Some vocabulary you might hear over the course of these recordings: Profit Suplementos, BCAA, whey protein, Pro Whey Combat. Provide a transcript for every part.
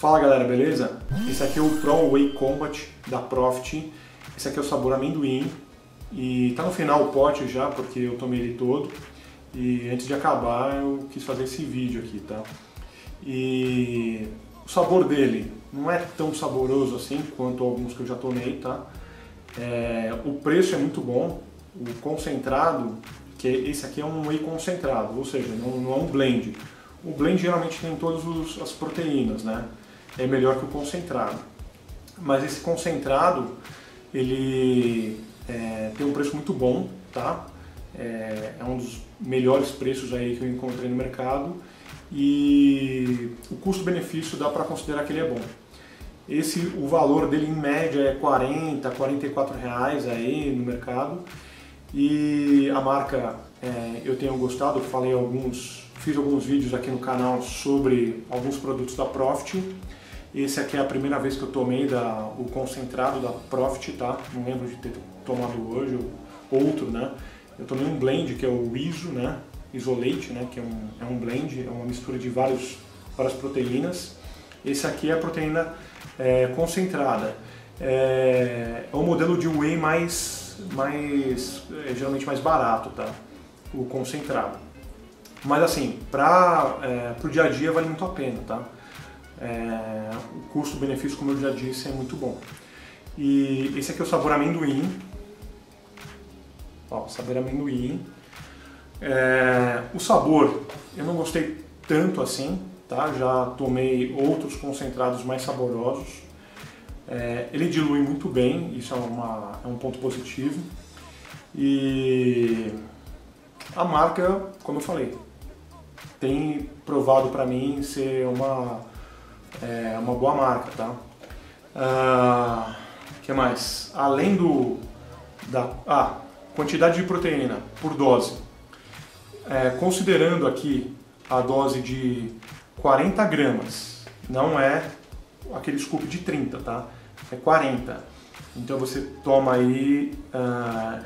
Fala galera, beleza? Esse aqui é o Pro Whey Combat da Profit. Esse aqui é o sabor amendoim e tá no final o pote já, porque eu tomei ele todo e antes de acabar eu quis fazer esse vídeo aqui, tá? E o sabor dele não é tão saboroso assim quanto alguns que eu já tomei, tá? O preço é muito bom, o concentrado, que esse aqui é um whey concentrado, ou seja, não é um blend. O blend geralmente tem todas as proteínas, né? É melhor que o concentrado. Mas esse concentrado, ele tem um preço muito bom, tá? É um dos melhores preços aí que eu encontrei no mercado. E o custo-benefício dá para considerar que ele é bom. O valor dele em média é R$40, R$44 aí no mercado. E a marca eu tenho gostado, eu falei fiz alguns vídeos aqui no canal sobre alguns produtos da Profit. Esse aqui é a primeira vez que eu tomei o concentrado da Profit, tá? Não lembro de ter tomado hoje ou outro, né? Eu tomei um blend que é o ISO, né? Isolate, né? Que é um blend, é uma mistura de várias proteínas. Esse aqui é a proteína concentrada. É um modelo de whey geralmente mais barato, tá? O concentrado. Mas assim, pro dia a dia vale muito a pena, tá? O custo-benefício, como eu já disse, é muito bom. E esse aqui é o sabor amendoim. Ó, sabor amendoim. O sabor, eu não gostei tanto assim, tá? Já tomei outros concentrados mais saborosos. Ele dilui muito bem, isso é um ponto positivo. E a marca, como eu falei, tem provado para mim ser uma boa marca, tá? Que mais? Além da quantidade de proteína por dose, considerando aqui a dose de 40 gramas, não é aquele scoop de 30, tá? É 40. Então você toma aí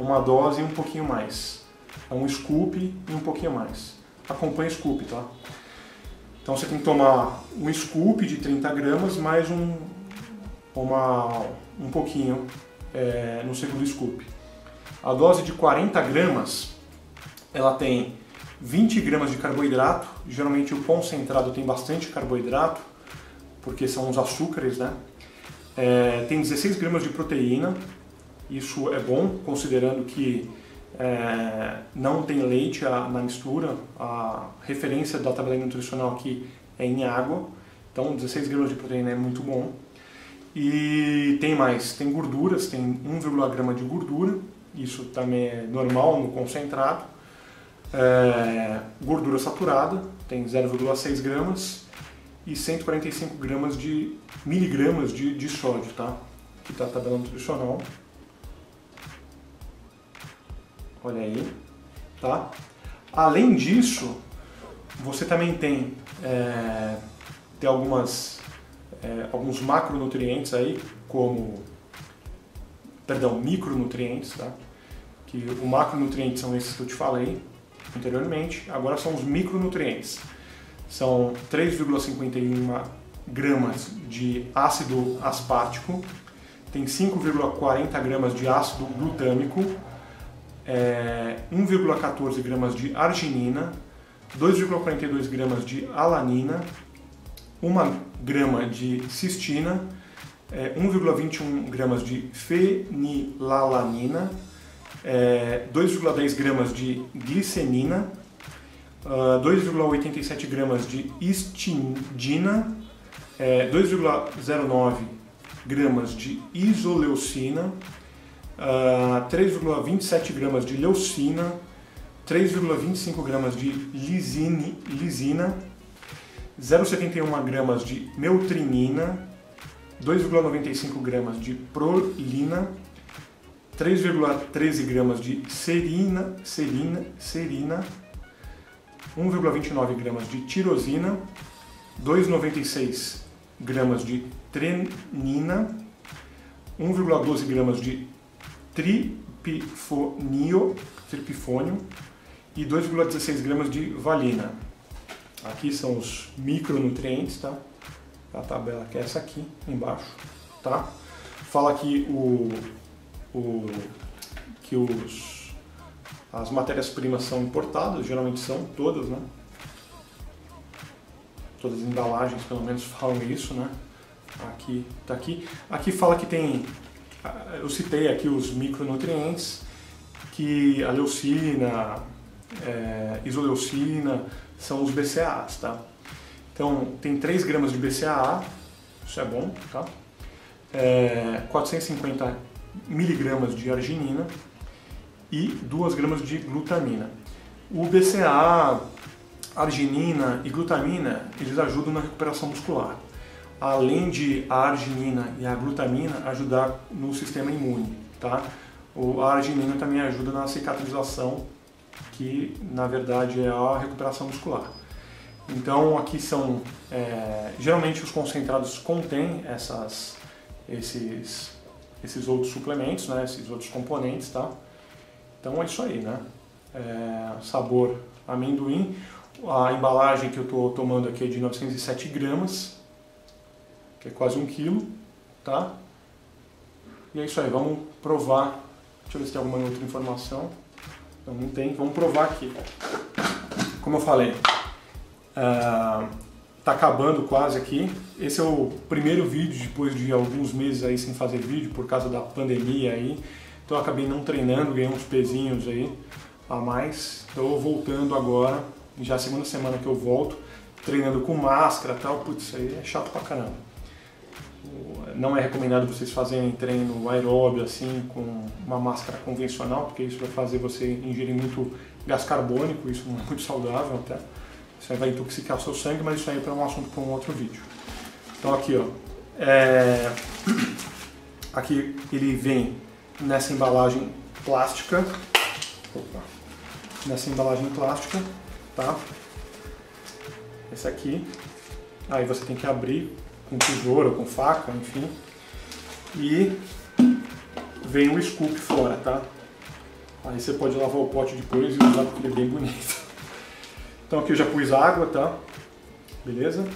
uma dose e um pouquinho mais. É um scoop e um pouquinho mais. Acompanha o scoop, tá? Então você tem que tomar um scoop de 30 gramas mais um pouquinho no segundo scoop. A dose de 40 gramas, ela tem 20 gramas de carboidrato. Geralmente o concentrado tem bastante carboidrato, porque são os açúcares, né? Tem 16 gramas de proteína, isso é bom, considerando que não tem leite na mistura. A referência da tabela nutricional aqui é em água, então 16 gramas de proteína é muito bom. E tem gorduras, tem 1,1 grama de gordura, isso também é normal no concentrado. Gordura saturada, tem 0,6 gramas. E 145 gramas de miligramas de sódio, tá? Que tá a tabela nutricional. Olha aí, tá? Além disso, você também tem alguns macronutrientes aí, micronutrientes, tá? Que o macronutriente são esses que eu te falei anteriormente. Agora são os micronutrientes. São 3,51 gramas de ácido aspartico, tem 5,40 gramas de ácido glutâmico, 1,14 gramas de arginina, 2,42 gramas de alanina, 1 grama de cistina, 1,21 gramas de fenilalanina, 2,10 gramas de glicenina, 2,87 gramas de histidina, 2,09 gramas de isoleucina, 3,27 gramas de leucina, 3,25 gramas de lisina, 0,71 gramas de neutrinina, 2,95 gramas de prolina, 3,13 gramas de serina, 1,29 gramas de tirosina, 2,96 gramas de trenina, 1,12 gramas de tripifônio e 2,16 gramas de valina. Aqui são os micronutrientes, tá? a tabela que é essa aqui embaixo, tá? Fala aqui que as matérias-primas são importadas, geralmente são todas, né? Todas as embalagens pelo menos falam isso, né? Aqui, tá aqui. Aqui fala que tem, eu citei aqui os micronutrientes, que a leucina, isoleucina, são os BCAAs, tá? Então, tem 3 gramas de BCAA, isso é bom, tá? 450 miligramas de arginina e 2 gramas de glutamina. O BCAA, arginina e glutamina, eles ajudam na recuperação muscular, além de a arginina e a glutamina ajudar no sistema imune, tá? A arginina também ajuda na cicatrização, que na verdade é a recuperação muscular. Então aqui são, geralmente os concentrados contêm esses outros suplementos, né? Esses outros componentes, tá? Então é isso aí, né? Sabor amendoim. A embalagem que eu estou tomando aqui é de 907 gramas, que é quase 1 kg, tá? E é isso aí, vamos provar. Deixa eu ver se tem alguma outra informação. Então, não tem, vamos provar aqui. Como eu falei, tá acabando quase aqui. Esse é o primeiro vídeo depois de alguns meses aí sem fazer vídeo por causa da pandemia aí. Então eu acabei não treinando, ganhei uns pezinhos aí a mais. Estou voltando agora, já a segunda semana que eu volto, treinando com máscara e tal. Putz, isso aí é chato pra caramba. Não é recomendado vocês fazerem treino aeróbio assim com uma máscara convencional, porque isso vai fazer você ingerir muito gás carbônico, isso não é muito saudável até. Isso aí vai intoxicar o seu sangue, mas isso aí é um assunto para um outro vídeo. Então aqui, ó, aqui ele vem nessa embalagem plástica, tá? Esse aqui, aí você tem que abrir com tesoura, com faca, enfim, e vem o scoop fora, tá? Aí você pode lavar o pote depois e usar porque ele é bem bonito. Então aqui eu já pus água, tá? Beleza?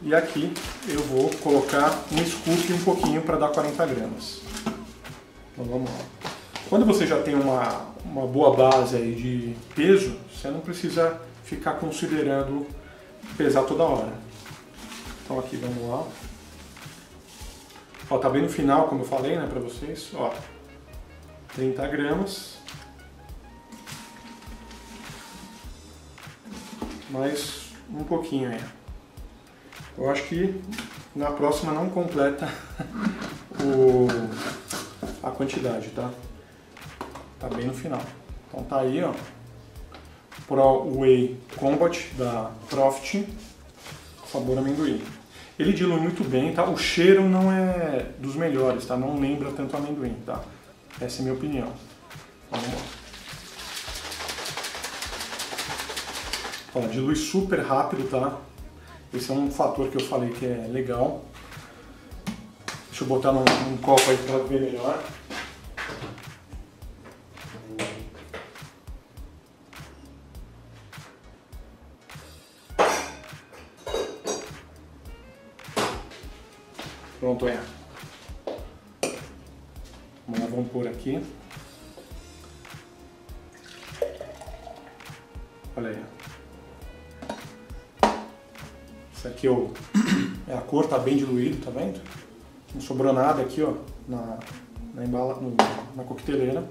E aqui eu vou colocar um scoop e um pouquinho para dar 40 gramas. Então vamos lá. Quando você já tem uma boa base aí de peso, você não precisa ficar considerando pesar toda hora. Então aqui, vamos lá. Ó, tá bem no final, como eu falei, né, pra vocês. Ó, 30 gramas. Mais um pouquinho aí. Eu acho que na próxima não completa a quantidade, tá? Tá bem no final. Então tá aí, ó. Pro Whey Combat da Profit. Sabor amendoim. Ele dilui muito bem, tá? O cheiro não é dos melhores, tá? Não lembra tanto amendoim, tá? Essa é a minha opinião. Vamos lá. Ó, dilui super rápido, tá? Esse é um fator que eu falei que é legal. Deixa eu botar num copo aí pra ver melhor. Pronto, é. Vamos pôr aqui. Olha aí. Isso aqui a cor tá bem diluído, tá vendo? Não sobrou nada aqui, ó, na coqueteleira.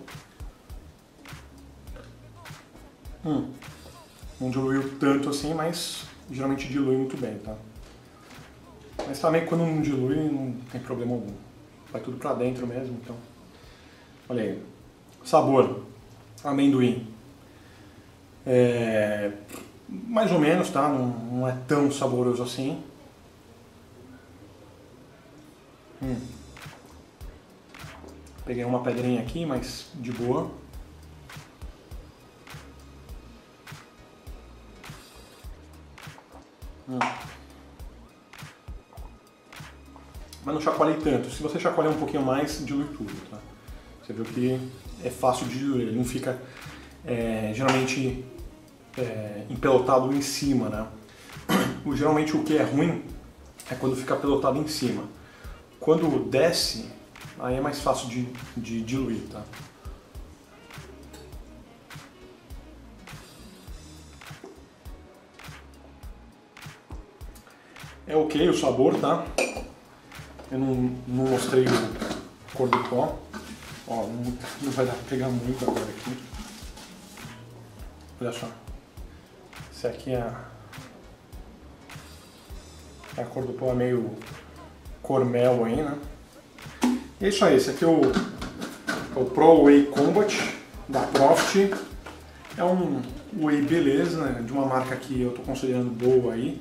Não diluiu tanto assim, mas geralmente dilui muito bem, tá? Mas também quando não dilui não tem problema algum. Vai tudo pra dentro mesmo, então. Olha aí. Sabor. Amendoim. Mais ou menos, tá? Não é tão saboroso assim. Peguei uma pedrinha aqui, mas de boa. Mas não chacoalhei tanto. Se você chacoalhar um pouquinho mais, dilui tudo, tá? Você viu que é fácil de diluir, ele não fica geralmente empelotado em cima, né? Geralmente o que é ruim é quando fica pelotado em cima. Quando desce, aí é mais fácil de diluir, tá? É ok o sabor, tá? Eu não mostrei a cor do pó. Ó, não vai dar pra pegar muito agora aqui. Olha só. Esse aqui é... A cor do pó é meio cor mel aí, né? E é isso aí. Esse aqui é o Pro Whey Combat da Profit. É um whey beleza, né? De uma marca que eu tô considerando boa aí.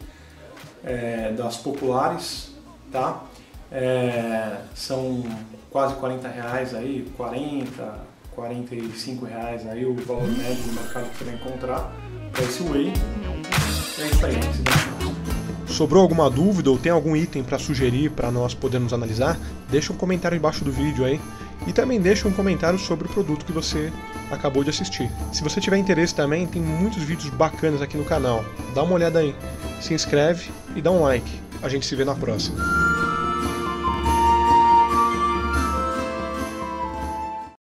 Das populares, tá? São quase 40 reais aí, 40, 45 reais aí o valor médio do mercado que você vai encontrar para esse whey. É isso aí. Sobrou alguma dúvida ou tem algum item para sugerir para nós podermos analisar? Deixa um comentário embaixo do vídeo aí e também deixa um comentário sobre o produto que você acabou de assistir. Se você tiver interesse também, tem muitos vídeos bacanas aqui no canal. Dá uma olhada aí, se inscreve e dá um like. A gente se vê na próxima.